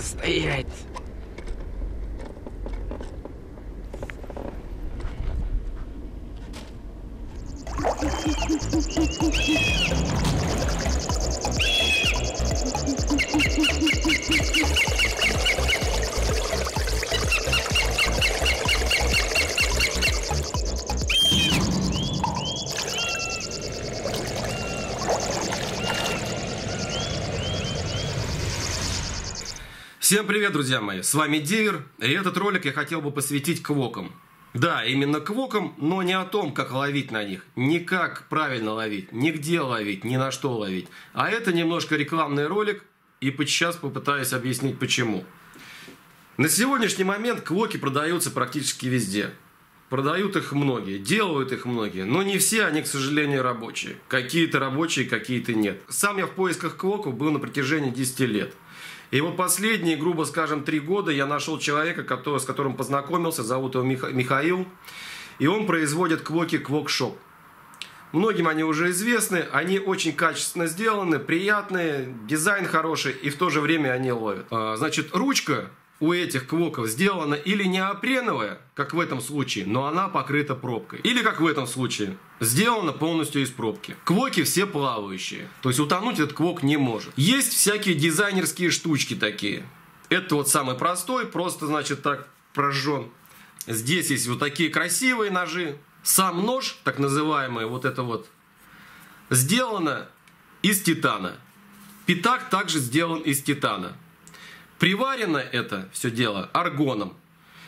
Тихо стоять. Всем привет, друзья мои, с вами Дивер, и этот ролик я хотел бы посвятить квокам. Да, именно квокам, но не о том, как ловить на них, не как правильно ловить, нигде ловить, ни на что ловить. А это немножко рекламный ролик, и сейчас попытаюсь объяснить почему. На сегодняшний момент квоки продаются практически везде. Продают их многие, делают их многие, но не все они, к сожалению, рабочие. Какие-то рабочие, какие-то нет. Сам я в поисках квоков был на протяжении 10 лет. И вот последние, грубо скажем, 3 года я нашел человека, с которым познакомился, зовут его Михаил, и он производит квоки Квокшоп. Многим они уже известны, они очень качественно сделаны, приятные, дизайн хороший, и в то же время они ловят. Значит, ручка у этих квоков сделана или неопреновая, как в этом случае, но она покрыта пробкой. Или, как в этом случае, сделана полностью из пробки. Квоки все плавающие, то есть утонуть этот квок не может. Есть всякие дизайнерские штучки такие. Это вот самый простой, просто, значит, так прожжен. Здесь есть вот такие красивые ножи. Сам нож, так называемый, вот это вот, сделано из титана. Пятак также сделан из титана. Приварено это все дело аргоном.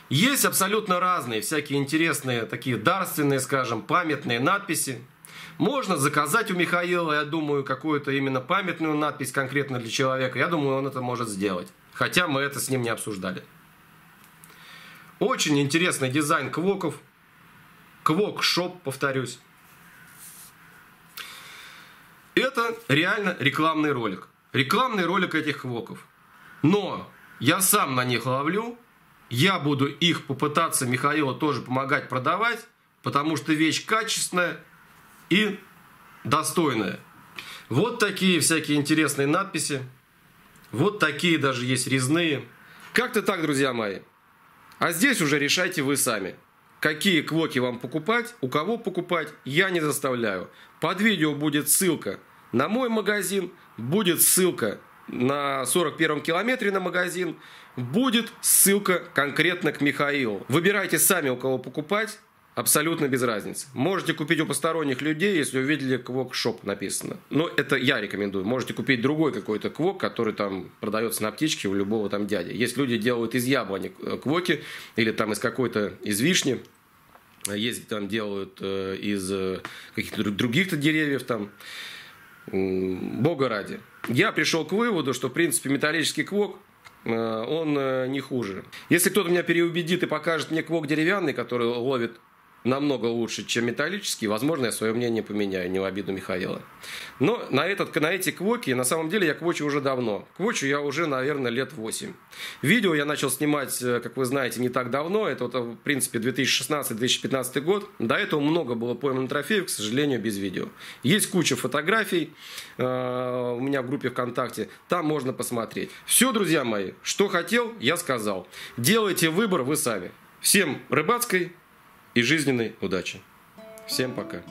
Есть абсолютно разные, всякие интересные, такие дарственные, скажем, памятные надписи. Можно заказать у Михаила, я думаю, какую-то именно памятную надпись конкретно для человека. Я думаю, он это может сделать. Хотя мы это с ним не обсуждали. Очень интересный дизайн квоков. Квокшоп, повторюсь. Это реально рекламный ролик. Рекламный ролик этих квоков. Но я сам на них ловлю, я буду их попытаться Михаилу тоже помогать продавать, потому что вещь качественная и достойная. Вот такие всякие интересные надписи, вот такие даже есть резные. Как-то так, друзья мои. А здесь уже решайте вы сами, какие квоки вам покупать, у кого покупать, я не заставляю. Под видео будет ссылка на мой магазин, будет ссылка на 41-м километре на магазин, будет ссылка конкретно к Михаилу. Выбирайте сами, у кого покупать, абсолютно без разницы. Можете купить у посторонних людей, если увидели квокшоп написано. Но это я рекомендую. Можете купить другой какой-то квок, который там продается на аптечке у любого там дяди. Есть люди, делают из яблони квоки или там из какой-то, из вишни. Есть там делают из каких-то других-то деревьев там. Бога ради. Я пришел к выводу, что в принципе металлический квок, он не хуже. Если кто-то меня переубедит и покажет мне квок деревянный, который ловит намного лучше, чем металлический, возможно, я свое мнение поменяю, не в обиду Михаила. Но на эти квоки, на самом деле, я квочу уже давно. Квочу я уже, наверное, лет 8. Видео я начал снимать, как вы знаете, не так давно. Это, вот, в принципе, 2016-2015 год. До этого много было поймано трофеев, к сожалению, без видео. Есть куча фотографий у меня в группе ВКонтакте. Там можно посмотреть. Все, друзья мои, что хотел, я сказал. Делайте выбор вы сами. Всем рыбацкой и жизненной удачи. Всем пока.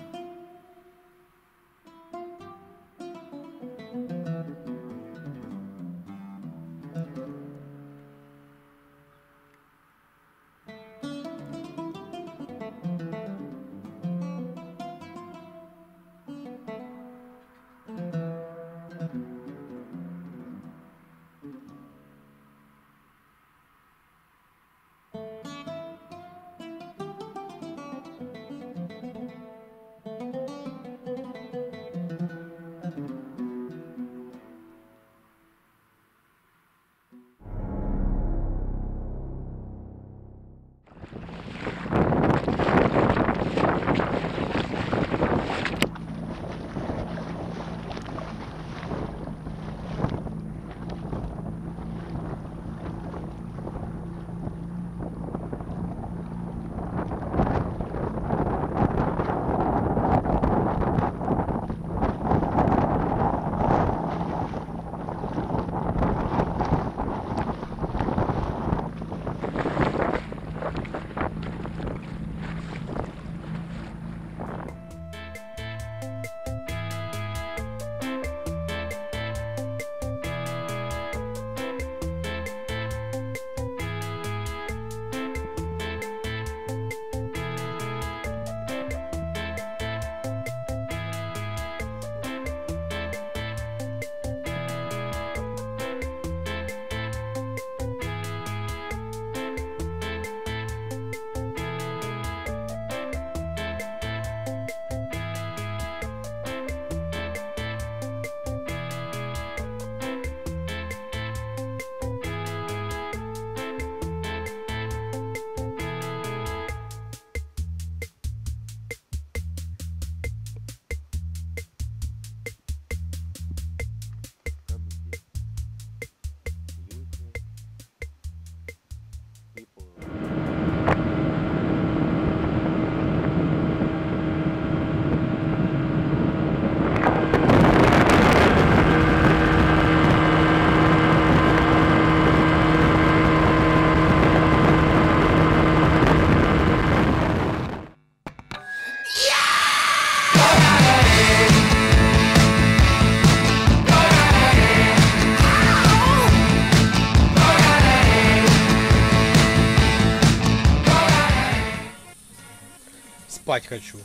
спать хочу.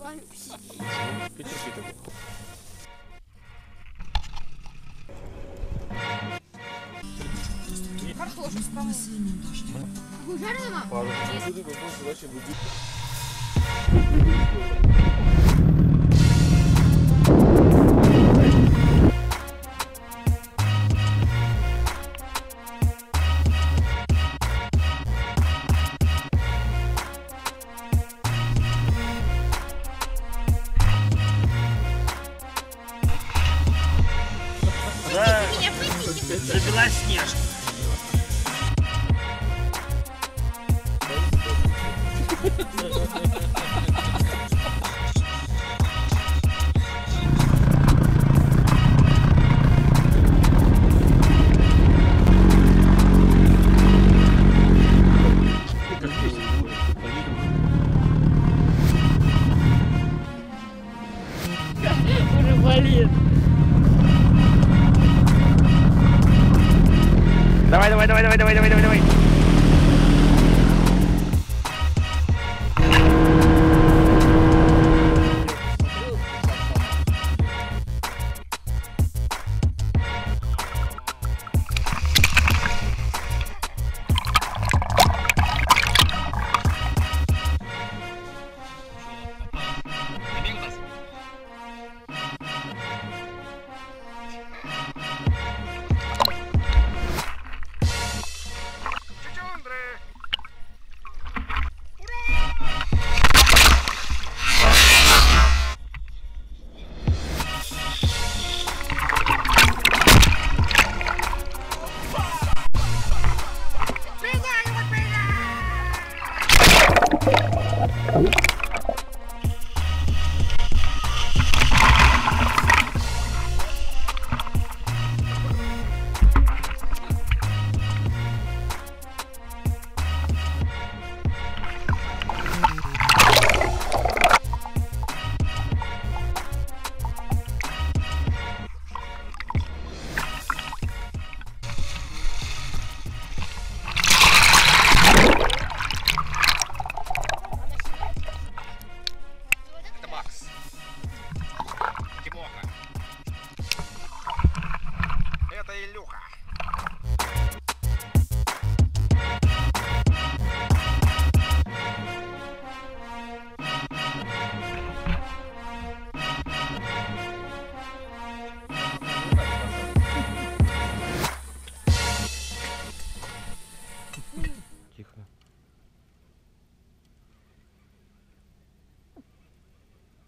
Давай.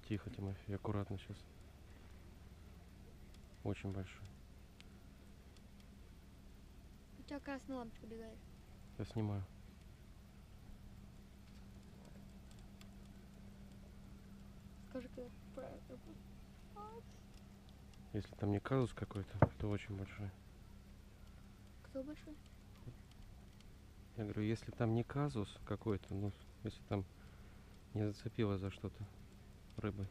Тихо, Тимофей, аккуратно сейчас. Очень большой. У тебя красная лампочка бегает. Я снимаю. Скажи, когда правильно. Если там не казус какой-то, то очень большой. Кто большой? Я говорю, если там не казус какой-то, ну, если там не зацепило за что-то рыбы,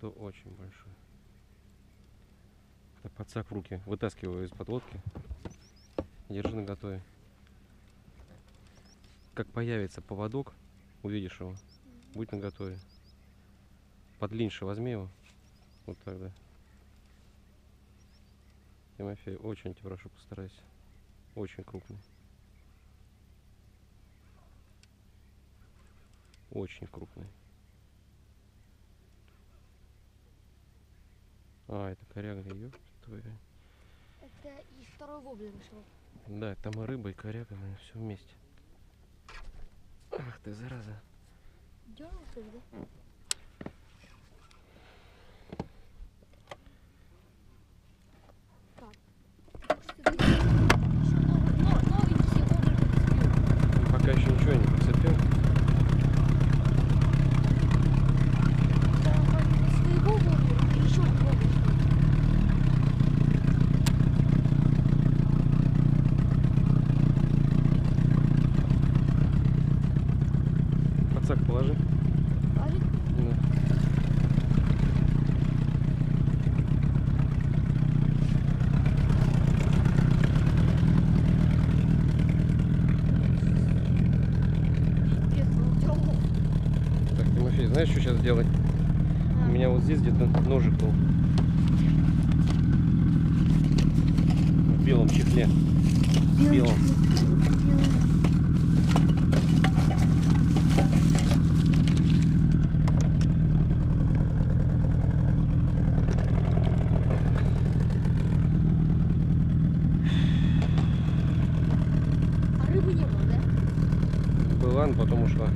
то очень большой. Так, подсак в руки, вытаскиваю из-под лодки, держи наготове. Как появится поводок, увидишь его, будь наготове. Подлиннее возьми его, вот тогда. Тимофей, очень тебя прошу, постарайся, очень крупный. Очень крупный. А, это коряга, ёпта твою. Это и второй воблер нашел. Да, там и рыба, и коряга, наверное, все вместе. Ах ты, зараза. Дёрнул, да? Так. Пока еще ничего не подцепил. Положи. Знаешь, что сейчас делать? У меня вот здесь где-то ножик был. В белом чехле. В белом. А рыбы не было, да? Была, но потом ушла.